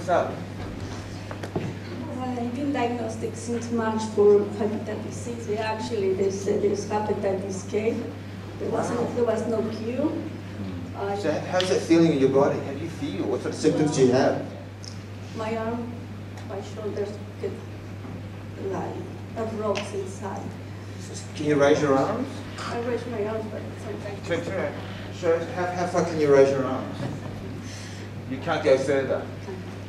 what's up? Well, I've been diagnosed since March for hepatitis C. Actually, there's hepatitis K. There was no cure. So how's it feeling in your body? How do you feel? What sort of symptoms do you have? My arm, my shoulders get like rocks inside. Can you raise your arms? I raise my arms, but sometimes. Turn. So how far can you raise your arms? You can't go further.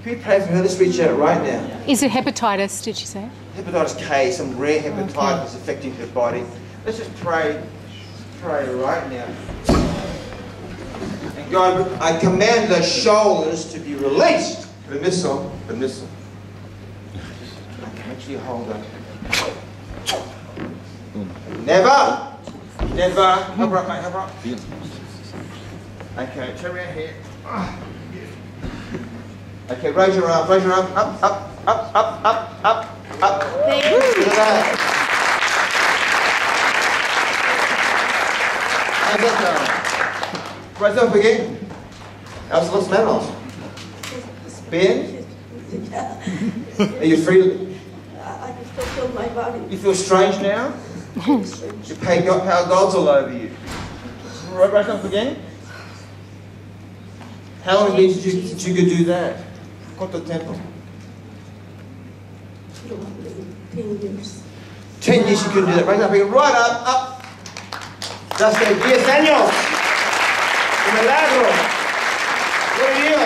Can we pray for her? Let's reach out right now. Is it hepatitis, did you say? Hepatitis K, some rare hepatitis affecting her body. Let's just pray right now. And God, I command the shoulders to be released. The missile. Actually, hold on. Never. Help her up, mate. Okay, turn around here. Okay, raise your arm. Up. Thank you. Look at that. How's that going? Raise up again. How's those manos? Ben? Are you free? I can still feel my body. You feel strange now? You pay God's all over you. Raise up again. How long did you do that? Quanto tempo? 10 years. 10 years you couldn't do that. Right up. That's the 10 años. Un milagro. Gloria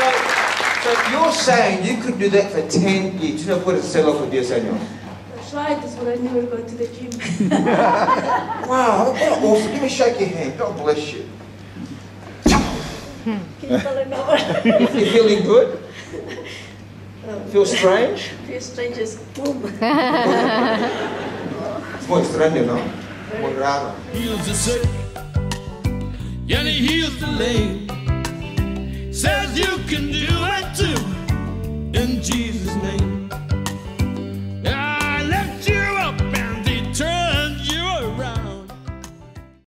a Dios. So you're saying you could do that for 10 years. You know what it said for 10 años? I tried this, but I never go to the gym. Wow, what awesome. Give me a shake your hand. God bless you. You feeling good? Feel strange? Feel strange as boom. It's more strange, no? More raro. Heals the sick, and he heals the lame.